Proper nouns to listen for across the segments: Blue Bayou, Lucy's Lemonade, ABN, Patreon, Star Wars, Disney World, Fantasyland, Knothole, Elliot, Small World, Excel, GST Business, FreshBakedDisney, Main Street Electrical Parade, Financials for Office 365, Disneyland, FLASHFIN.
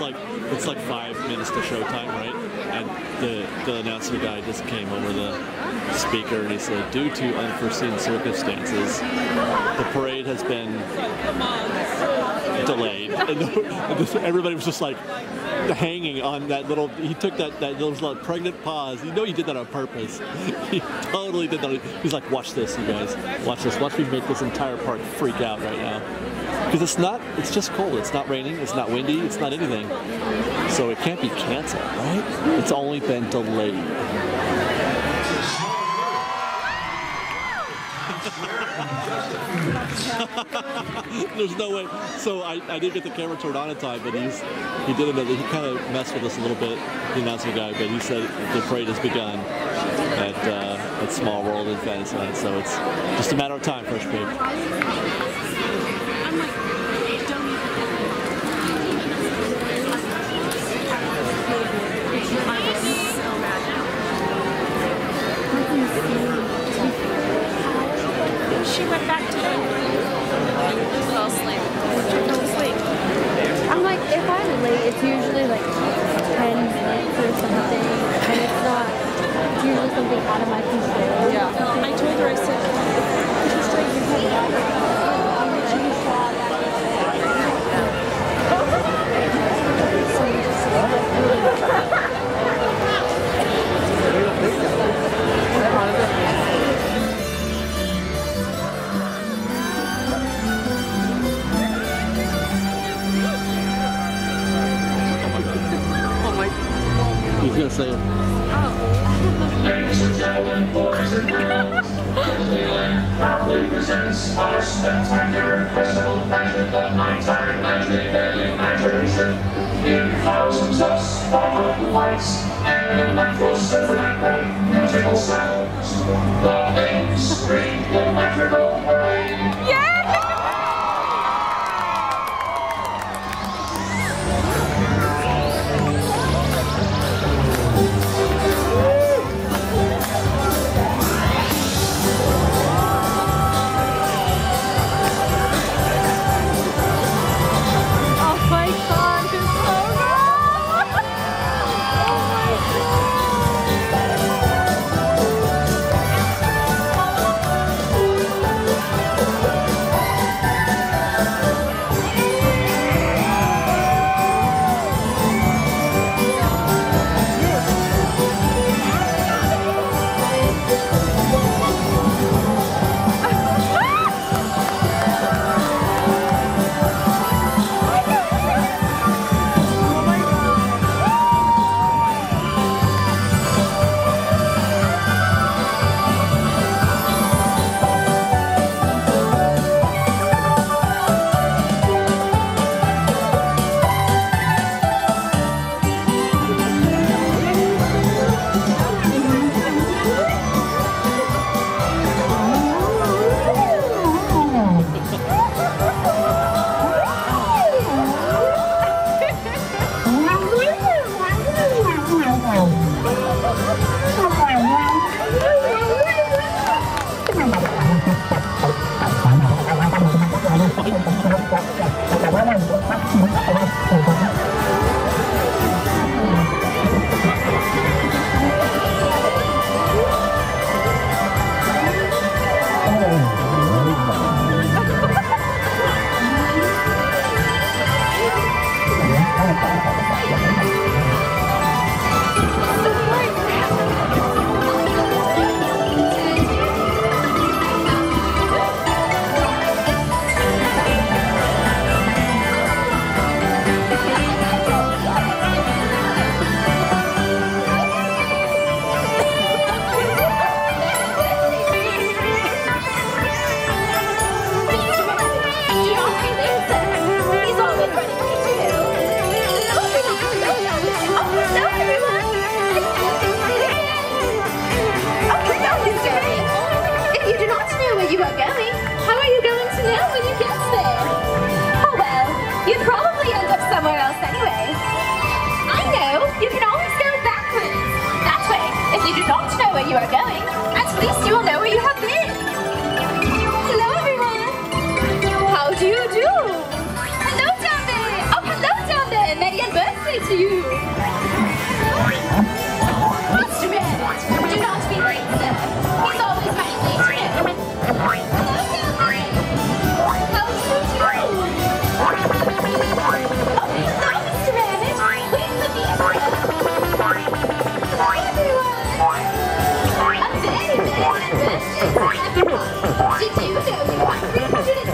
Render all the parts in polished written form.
it's like 5 minutes to showtime, right? And the announcer guy just came over the speaker and he said, due to unforeseen circumstances, the parade has been delayed. And everybody was just like hanging on that little, he took that little pregnant pause. You know he did that on purpose. He totally did that. He's like, watch this, you guys. Watch this. Watch me make this entire park freak out right now. Because it's just cold. It's not raining, it's not windy, it's not anything. So it can't be canceled, right? It's only been delayed. There's no way. So I did get the camera turned on in time, but he did another, he kind of messed with us a little bit, the announcer guy, but he said the parade has begun at Small World in Fantasyland. So it's just a matter of time, Fresh Baked. She went back to bed. Fell asleep. I'm like, if I'm late, it's usually like 10 minutes or something, and it's not. It's usually something out of my control. Yeah. I told her, I said, just like you have water. I'm going to use that. He's gonna say it. Oh. Ladies and gentlemen, boys and girls, Disneyland proudly presents our spectacular festival pageant of nighttime magic and imagination. In thousands of sparkling lights and electro symphonic musical sounds, the Main Street Electrical Parade. Yeah! Hello down there! Oh, hello down there, Maddie and Bert! you. Mr. Rabbit, do not be racist. He's always my favorite. How cute you! Oh, no, Mr. Rabbit. Wait for me. Hi, everyone. A very, very ambitious. Did you know you were 374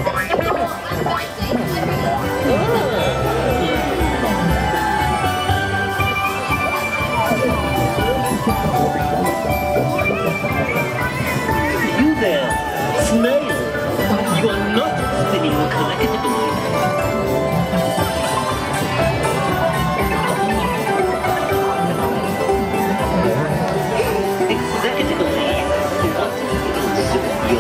Executively, you want to be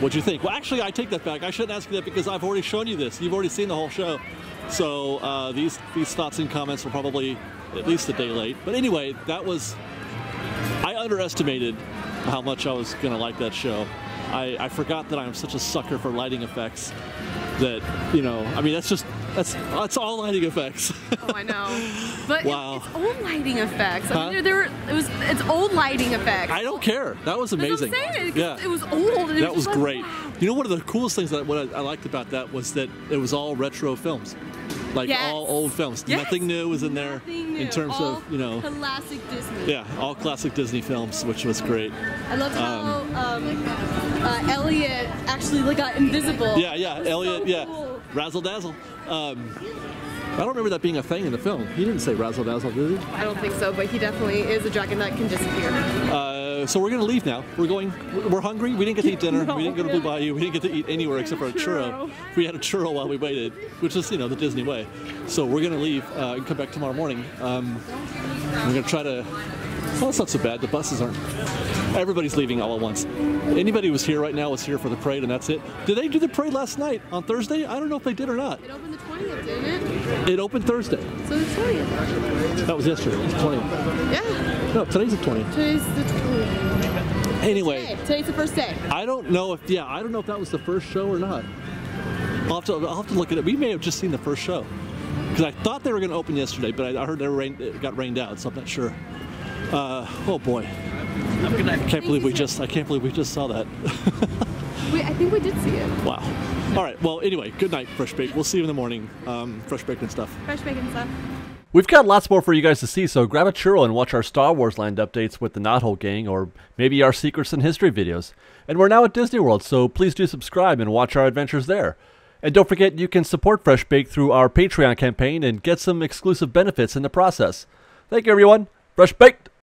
What'd you think? Well, actually, I take that back. I shouldn't ask you that because I've already shown you this. You've already seen the whole show. So these thoughts and comments were probably at least a day late. But anyway, that was... I underestimated how much I was going to like that show. I forgot that I'm such a sucker for lighting effects that, you know, I mean, that's just... That's all lighting effects. Oh, I know. But wow. It's old lighting effects. I mean, it's old lighting effects. I don't care. That was amazing. That's what I'm saying. Yeah. It was old. And that was great. Like, wow. You know, one of the coolest things that what I liked about that was that it was all retro films, like all old films. Yes. Nothing new was in there in terms of, you know, classic Disney. Yeah, all classic Disney films, which was great. I loved how Elliot actually got invisible. Yeah, yeah, Elliot. So cool. Yeah. Razzle Dazzle. I don't remember that being a thing in the film. He didn't say Razzle Dazzle, did he? I don't think so, but he definitely is a dragon that can disappear. So we're going to leave now. We're hungry. We didn't get to eat dinner. No, we didn't go to Blue Bayou. We didn't get to eat anywhere except for a churro. We had a churro while we waited, which is, you know, the Disney way. So we're going to leave and come back tomorrow morning. We're going to try to... Well, it's not so bad. The buses aren't... Everybody's leaving all at once. Anybody who was here right now was here for the parade, and that's it. Did they do the parade last night on Thursday? I don't know if they did or not. It opened the 20th, didn't it? It opened Thursday. So the 20th. That was yesterday. It was the 20th. Yeah. No, today's the 20th. Today's the 20th. Anyway. Today's the first day. I don't know if... Yeah, I don't know if that was the first show or not. I'll have to look at it. We may have just seen the first show. Because I thought they were going to open yesterday, but I heard it got rained out, so I'm not sure. Oh boy! I can't believe we just saw that. I think we did see it. Wow! All right. Well, anyway, good night, Fresh Baked. We'll see you in the morning. Fresh Baked and stuff. Fresh Baked and stuff. We've got lots more for you guys to see, so grab a churro and watch our Star Wars Land updates with the Knothole gang, or maybe our Secrets and History videos. And we're now at Disney World, so please do subscribe and watch our adventures there. And don't forget, you can support Fresh Baked through our Patreon campaign and get some exclusive benefits in the process. Thank you, everyone. Fresh Baked.